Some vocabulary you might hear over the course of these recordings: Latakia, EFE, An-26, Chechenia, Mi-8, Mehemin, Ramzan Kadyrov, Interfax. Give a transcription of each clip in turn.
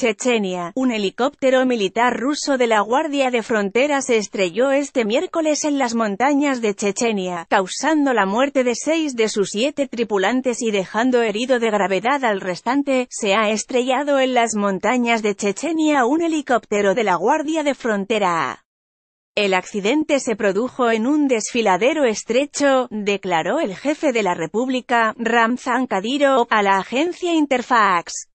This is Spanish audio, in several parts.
Chechenia, un helicóptero militar ruso de la Guardia de Frontera se estrelló este miércoles en las montañas de Chechenia, causando la muerte de 6 de sus 7 tripulantes y dejando herido de gravedad al restante. Se ha estrellado en las montañas de Chechenia un helicóptero de la Guardia de Frontera. El accidente se produjo en un desfiladero estrecho, declaró el jefe de la República, Ramzan Kadyrov, a la agencia Interfax.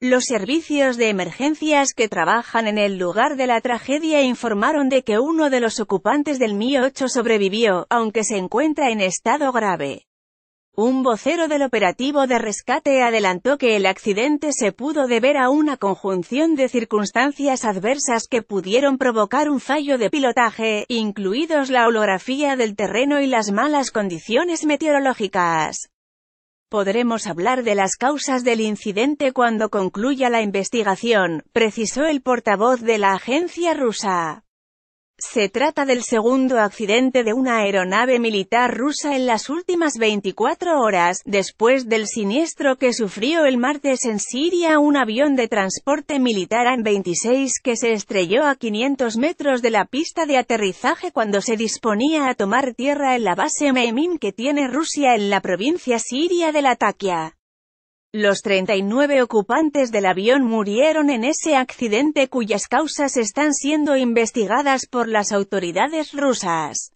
Los servicios de emergencias que trabajan en el lugar de la tragedia informaron de que uno de los ocupantes del Mi-8 sobrevivió, aunque se encuentra en estado grave. Un vocero del operativo de rescate adelantó que el accidente se pudo deber a una conjunción de circunstancias adversas que pudieron provocar un fallo de pilotaje, incluidos la orografía del terreno y las malas condiciones meteorológicas. Podremos hablar de las causas del incidente cuando concluya la investigación, precisó el portavoz de la agencia rusa. Se trata del segundo accidente de una aeronave militar rusa en las últimas 24 horas, después del siniestro que sufrió el martes en Siria un avión de transporte militar An-26 que se estrelló a 500 metros de la pista de aterrizaje cuando se disponía a tomar tierra en la base Mehemin que tiene Rusia en la provincia siria de Latakia. Los 39 ocupantes del avión murieron en ese accidente cuyas causas están siendo investigadas por las autoridades rusas.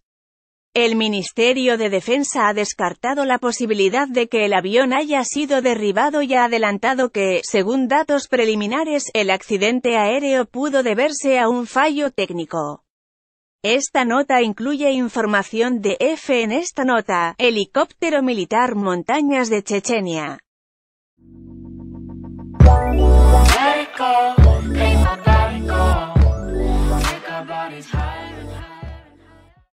El Ministerio de Defensa ha descartado la posibilidad de que el avión haya sido derribado y ha adelantado que, según datos preliminares, el accidente aéreo pudo deberse a un fallo técnico. Esta nota incluye información de EFE. En esta nota, helicóptero militar montañas de Chechenia. Let it go, make my body go, make our bodies high and high.